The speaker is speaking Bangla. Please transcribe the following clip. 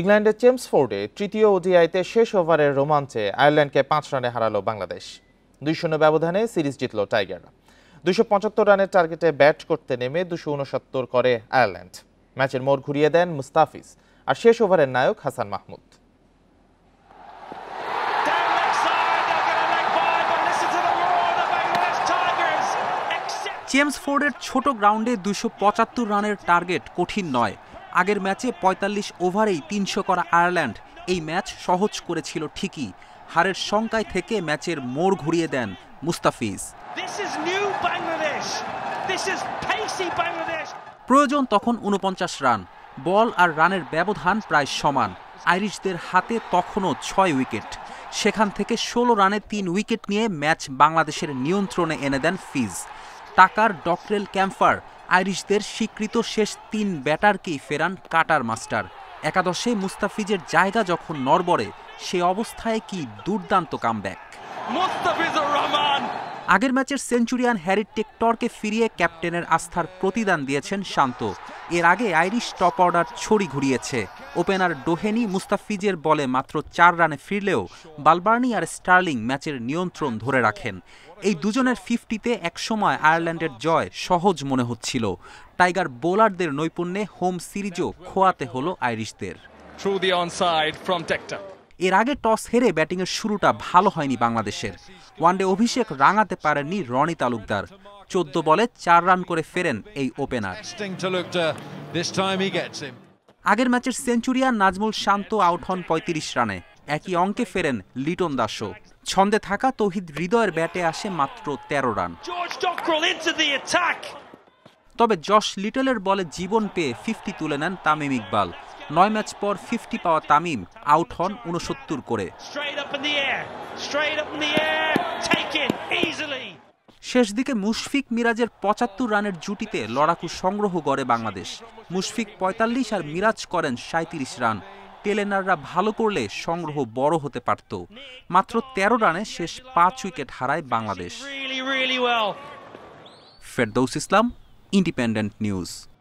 ইংল্যান্ডের চেমসফোর্ডে তৃতীয় ওডিআইতে শেষ ওভারের রোমাঞ্চে আয়ারল্যান্ডকে 5 রানে হারালো বাংলাদেশ 2-0 ব্যবধানে সিরিজ জিতলো টাইগাররা 275 রানের টার্গেটে ব্যাট করতে নেমে 269 করে আয়ারল্যান্ড ম্যাচের মোড় ঘুরিয়ে দেন মুস্তাফিজ আর শেষ ওভারের নায়ক হাসান মাহমুদ চেমসফোর্ডের ছোট গ্রাউন্ডে 275 রানের টার্গেট কঠিন নয় আগের ম্যাচে ৪৫ ওভারেই ৩০০ করা আয়ারল্যান্ড এই ম্যাচ সহজ করেছিল ঠিকই হারের সংখ্যায় থেকে ম্যাচের মোড় ঘুরিয়ে দেন মুস্তাফিজ প্রয়োজন তখন ৪৯ রান বল আর রানের ব্যবধান প্রায় সমান আইরিশদের হাতে তখনও ৬ উইকেট সেখান থেকে ১৬ রানে ৩ উইকেট নিয়ে ম্যাচ বাংলাদেশের নিয়ন্ত্রণে এনে দেন ফিজ টাকার ডকরেল ক্যাম্পার আইরিশদের স্বীকৃত শেষ ৩ ব্যাটারকেই ফেরান কাটার মাস্টার একাদশে মুস্তাফিজের জায়গা যখন নড়বড়ে সে অবস্থায় কি দুর্দান্ত কামব্যাক মুস্তাফিজুর রহমান আগের ম্যাচের সেঞ্চুরিয়ান হ্যারি টেক্টরকে ফিরিয়ে ক্যাপ্টেনের আস্থার প্রতিদান দিয়েছেন শান্ত এর আগে আইরিশ টপ অর্ডার ছড়ি ঘুরিয়েছে ওপেনার ডোহেনি মুস্তাফিজের বলে মাত্র ৪ রানে ফিরলেও বালবার্নি আর স্টার্লিং ম্যাচের নিয়ন্ত্রণ ধরে রাখেন এই দুজনের ৫০-তে একসময় আয়ারল্যান্ডের জয় সহজ মনে হচ্ছিল টাইগার বোলারদের নৈপুণ্যে হোম সিরিজও খোয়াতে হলো আইরিশদের এর আগে টস হেরে ব্যাটিংয়ের শুরুটা ভালো হয়নি বাংলাদেশের ওয়ানডে অভিষেক রাঙাতে পারেননি রনি তালুকদার ১৪ বলে ৪ রান করে ফেরেন এই ওপেনার আগের ম্যাচের সেঞ্চুরিয়ান নাজমুল শান্ত আউট হন ৩৫ রানে একই অঙ্কে ফেরেন লিটন দাসও ছন্দে থাকা তৌহিদ হৃদয়ের ব্যাটে আসে মাত্র ১৩ রান তবে জশ লিটলের বলে জীবন পেয়ে ৫০ তুলে নেন তামিম ইকবাল ৯ ম্যাচ পর ৫০ পাওয়া তামিম আউট হন ৬৯ করে শেষ দিকে মুশফিক মিরাজের ৭৫ রানের জুটিতে লড়াকু সংগ্রহ গড়ে বাংলাদেশ মুশফিক ৪৫ আর মিরাজ করেন ৩৭ রান টেলেনাররা ভালো করলে সংগ্রহ বড় হতে পারত মাত্র ১৩ রানে শেষ ৫ উইকেট হারায় বাংলাদেশ ফেরদৌস ইসলাম ইন্ডিপেন্ডেন্ট নিউজ